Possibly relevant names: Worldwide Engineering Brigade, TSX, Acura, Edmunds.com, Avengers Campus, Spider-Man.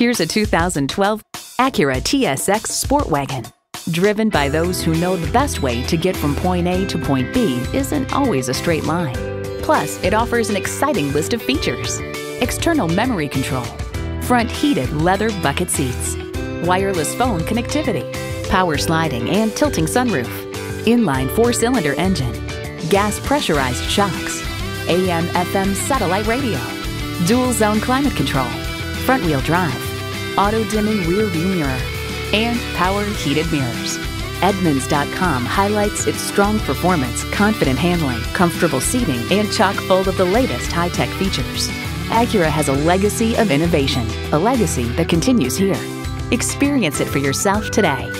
Here's a 2012 Acura TSX Sport Wagon. Driven by those who know the best way to get from point A to point B isn't always a straight line. Plus, it offers an exciting list of features. External memory control, front heated leather bucket seats, wireless phone connectivity, power sliding and tilting sunroof, inline four-cylinder engine, gas pressurized shocks, AM/FM satellite radio, dual zone climate control, front wheel drive, auto dimming rear view mirror, and power heated mirrors. Edmunds.com highlights its strong performance, confident handling, comfortable seating, and chock full of the latest high-tech features. Acura has a legacy of innovation, a legacy that continues here. Experience it for yourself today.